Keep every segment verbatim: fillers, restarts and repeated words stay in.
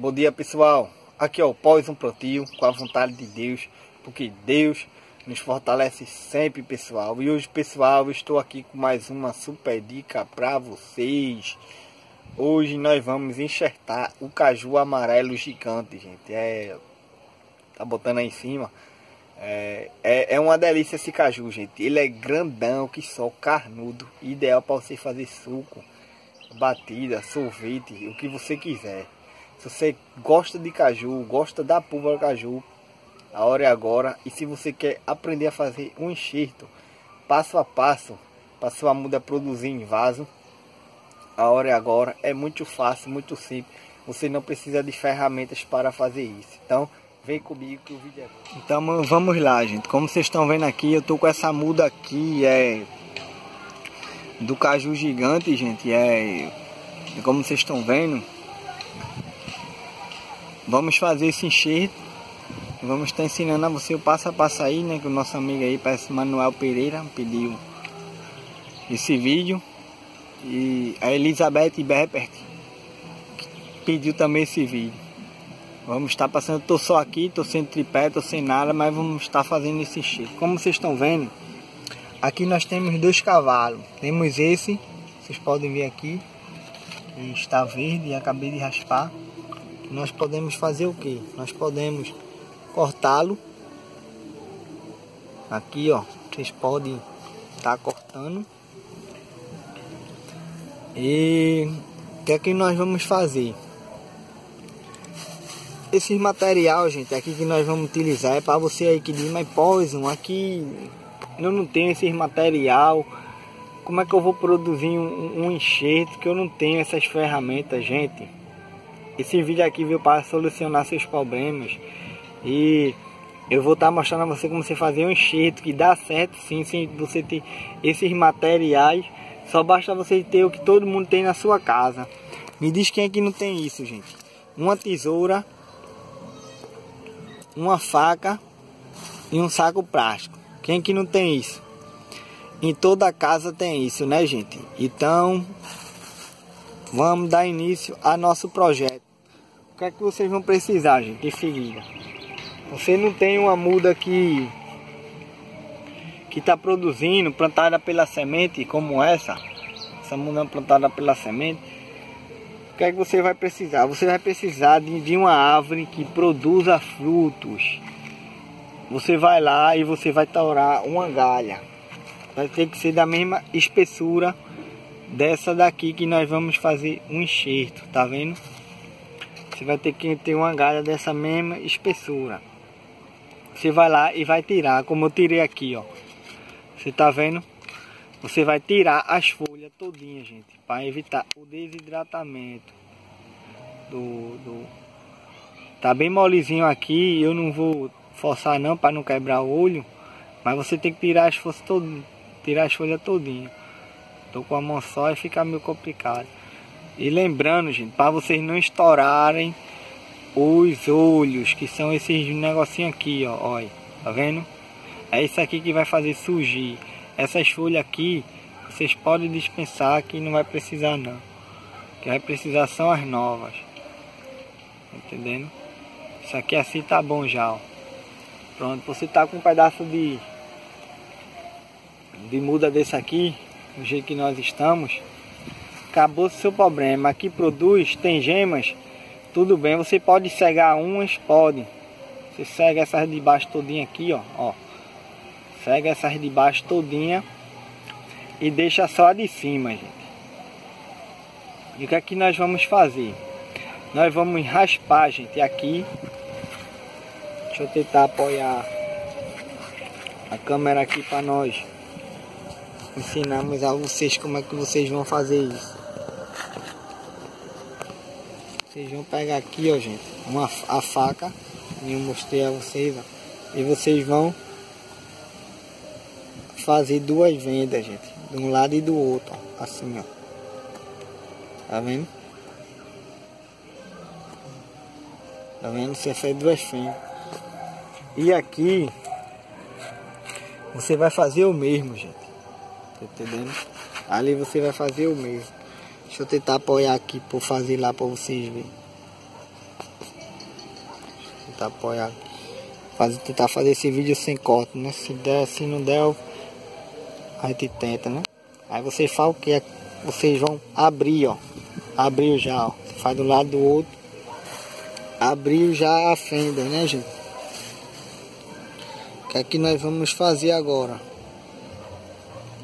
Bom dia, pessoal. Aqui é o Poizon Plantio, com a vontade de Deus, porque Deus nos fortalece sempre, pessoal. E hoje, pessoal, eu estou aqui com mais uma super dica para vocês. Hoje nós vamos enxertar o caju amarelo gigante, gente. É, tá botando aí em cima. É, é, é uma delícia esse caju, gente. Ele é grandão, que só carnudo. Ideal para você fazer suco, batida, sorvete, o que você quiser. Se você gosta de caju, gosta da polpa do caju, a hora é agora. E se você quer aprender a fazer um enxerto passo a passo, para sua muda produzir em vaso, a hora é agora. É muito fácil, muito simples. Você não precisa de ferramentas para fazer isso. Então, vem comigo que o vídeo é bom. Então, vamos lá, gente. Como vocês estão vendo aqui, eu tô com essa muda aqui, é... do caju gigante, gente. É... Como vocês estão vendo... Vamos fazer esse enxerto. Vamos estar ensinando a você o passo a passo aí, né? Que o nosso amigo aí, parece Manuel Pereira, pediu esse vídeo. E a Elizabeth Beppert pediu também esse vídeo. Vamos estar passando. Tô só aqui, tô sem tripé, tô sem nada, mas vamos estar fazendo esse enxerto. Como vocês estão vendo, aqui nós temos dois cavalos. Temos esse, vocês podem ver aqui, que está verde e acabei de raspar. Nós podemos fazer o que? Nós podemos cortá-lo. Aqui, ó, vocês podem estar cortando. E o que é que nós vamos fazer? Esse material, gente, aqui que nós vamos utilizar é para você aí que diz, mas Poizon, aqui eu não tenho esse material. Como é que eu vou produzir um, um enxerto que eu não tenho essas ferramentas, gente? Esse vídeo aqui veio para solucionar seus problemas. E eu vou estar mostrando a você como você fazer um enxerto que dá certo sim, sem você ter esses materiais. Só basta você ter o que todo mundo tem na sua casa. Me diz quem é que não tem isso, gente. Uma tesoura, uma faca e um saco plástico. Quem é que não tem isso? Em toda casa tem isso, né, gente? Então, vamos dar início ao nosso projeto. O que é que vocês vão precisar, gente? Em seguida, você não tem uma muda que que está produzindo, plantada pela semente, como essa, essa muda plantada pela semente. O que é que você vai precisar? Você vai precisar de, de uma árvore que produza frutos. Você vai lá e você vai taurar uma galha. Vai ter que ser da mesma espessura dessa daqui que nós vamos fazer um enxerto, tá vendo? Você vai ter que ter uma galha dessa mesma espessura. Você vai lá e vai tirar, como eu tirei aqui, ó. Você tá vendo? Você vai tirar as folhas todinha, gente, para evitar o desidratamento do, do... Tá bem molezinho aqui, eu não vou forçar não, para não quebrar o olho. Mas você tem que tirar as folhas todinha, tirar as folhas todinha. Tô com a mão só e fica meio complicado. E lembrando, gente, para vocês não estourarem os olhos, que são esses negocinho aqui, ó, olha, tá vendo? É isso aqui que vai fazer surgir. Essas folhas aqui, vocês podem dispensar que não vai precisar não. O que vai precisar são as novas. Entendendo? Isso aqui assim tá bom já, ó. Pronto, você tá com um pedaço de de muda desse aqui, do jeito que nós estamos. Acabou o seu problema. Aqui produz, tem gemas, tudo bem, você pode cegar umas, pode. Você cega essas de baixo todinha aqui, ó, ó. Cega essas de baixo todinha e deixa só a de cima, gente. E o que é que nós vamos fazer? Nós vamos raspar, gente, aqui. Deixa eu tentar apoiar a câmera aqui para nós ensinarmos a vocês como é que vocês vão fazer isso. Vocês vão pegar aqui, ó, gente, uma, a faca que eu mostrei a vocês, ó, e vocês vão fazer duas vendas, gente, de um lado e do outro, ó, assim, ó, tá vendo? Tá vendo? Você faz duas vendas. E aqui você vai fazer o mesmo, gente, tá entendendo? Ali você vai fazer o mesmo. Deixa eu tentar apoiar aqui por fazer lá para vocês verem. tentar apoiar, fazer, tentar fazer esse vídeo sem corte, né? Se der, se não der, a gente tenta, né? Aí vocês falam que é, vocês vão abrir, ó, abriu já, ó, você faz do lado do outro, abriu já a fenda, né, gente? O que é que nós vamos fazer agora?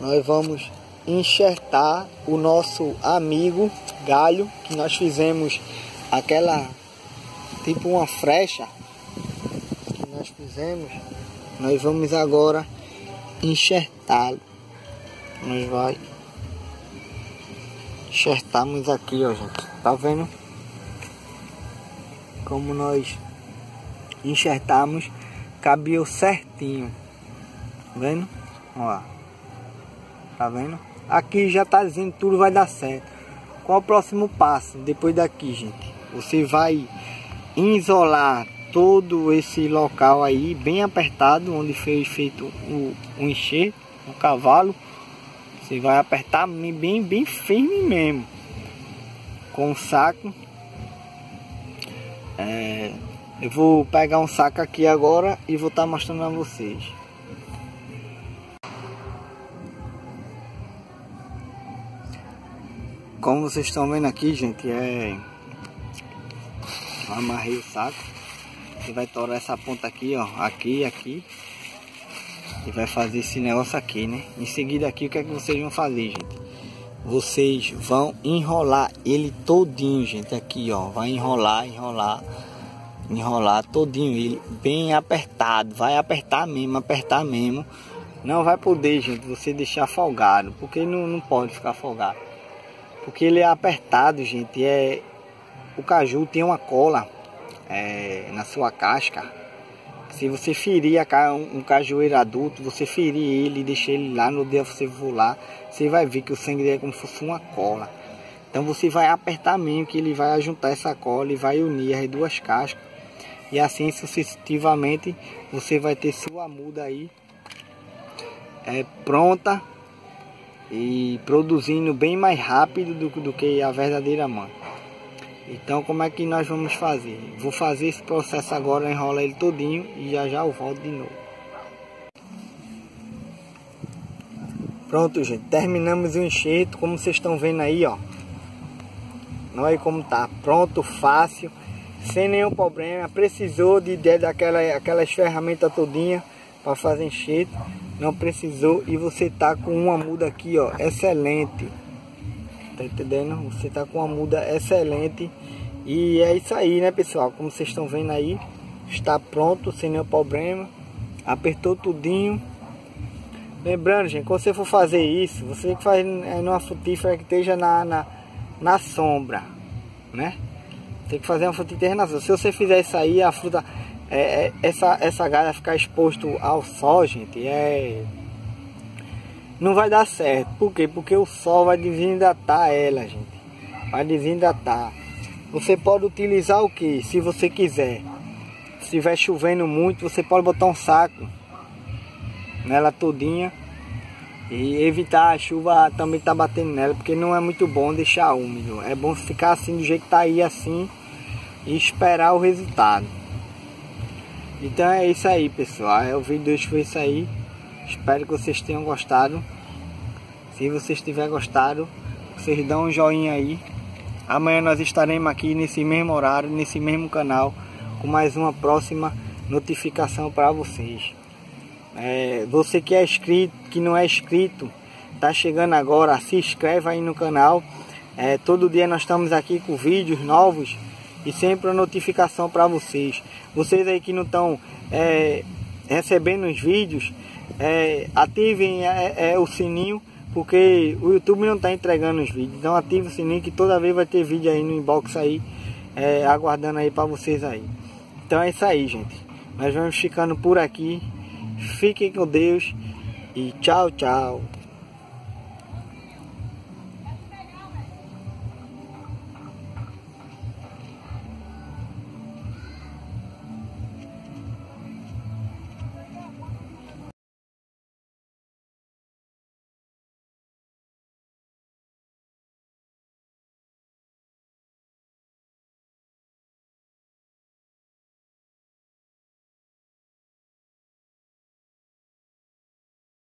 Nós vamos enxertar o nosso amigo galho que nós fizemos aquela, tipo uma frecha que nós fizemos. Nós vamos agora enxertá-lo. Nós vai enxertamos aqui, ó, gente. Tá vendo como nós enxertamos? Cabeu certinho, tá vendo? Ó lá. Tá vendo? Aqui já tá dizendo que tudo vai dar certo. Qual o próximo passo? Depois daqui, gente, você vai isolar todo esse local aí, bem apertado, onde foi feito o, o enxerto, o cavalo. Você vai apertar bem, bem firme mesmo, com o saco. É, eu vou pegar um saco aqui agora e vou estar mostrando a vocês. Como vocês estão vendo aqui, gente, é... amarrei o saco. Você vai torar essa ponta aqui, ó, aqui, aqui, e vai fazer esse negócio aqui, né? Em seguida aqui, o que é que vocês vão fazer, gente? Vocês vão enrolar ele todinho, gente, aqui, ó. Vai enrolar, enrolar, enrolar todinho ele, bem apertado. Vai apertar mesmo, apertar mesmo. Não vai poder, gente, você deixar folgado, porque não, não pode ficar folgado, porque ele é apertado, gente. É, o caju tem uma cola é, na sua casca. Se você ferir a, um, um cajueiro adulto, você ferir ele e deixar ele lá, no dia você voar, você vai ver que o sangue dele é como se fosse uma cola. Então você vai apertar mesmo, que ele vai juntar essa cola e vai unir as duas cascas. E assim sucessivamente você vai ter sua muda aí é, pronta e produzindo bem mais rápido do, do que a verdadeira mãe. Então, como é que nós vamos fazer? Vou fazer esse processo agora, enrolar ele todinho e já já eu volto de novo. Pronto, gente, terminamos o enxerto, como vocês estão vendo aí, ó. Olha como tá, pronto, fácil, sem nenhum problema. Precisou de, de daquela, aquelas ferramentas todinha para fazer enxerto, não precisou, e você tá com uma muda aqui, ó, excelente. Tá entendendo? Você tá com uma muda excelente. E é isso aí, né, pessoal? Como vocês estão vendo aí, está pronto, sem nenhum problema. Apertou tudinho. Lembrando, gente, quando você for fazer isso, você que faz numa frutífera que esteja na, na, na sombra, né? Tem que fazer uma frutífera na sombra. Se você fizer isso aí, a fruta... É, essa, essa galha ficar exposto ao sol, gente, é... não vai dar certo. Por quê? Porque o sol vai desidratar ela, gente. Vai desidratar. Você pode utilizar o que? Se você quiser, se estiver chovendo muito, você pode botar um saco nela todinha e evitar a chuva também tá batendo nela, porque não é muito bom deixar úmido. É bom ficar assim, do jeito que tá aí, assim, e esperar o resultado. Então é isso aí, pessoal, o vídeo de hoje foi isso aí. Espero que vocês tenham gostado. Se vocês tiverem gostado, vocês dão um joinha aí. Amanhã nós estaremos aqui nesse mesmo horário, nesse mesmo canal, com mais uma próxima notificação para vocês. É, você que é inscrito, que não é inscrito, tá chegando agora, se inscreve aí no canal. É, todo dia nós estamos aqui com vídeos novos e sempre a notificação para vocês. Vocês aí que não estão é, recebendo os vídeos, é, ativem é, é, o sininho, porque o YouTube não está entregando os vídeos. Então ative o sininho, que toda vez vai ter vídeo aí no inbox aí, é, aguardando aí para vocês aí. Então é isso aí, gente. Nós vamos ficando por aqui. Fiquem com Deus e tchau, tchau.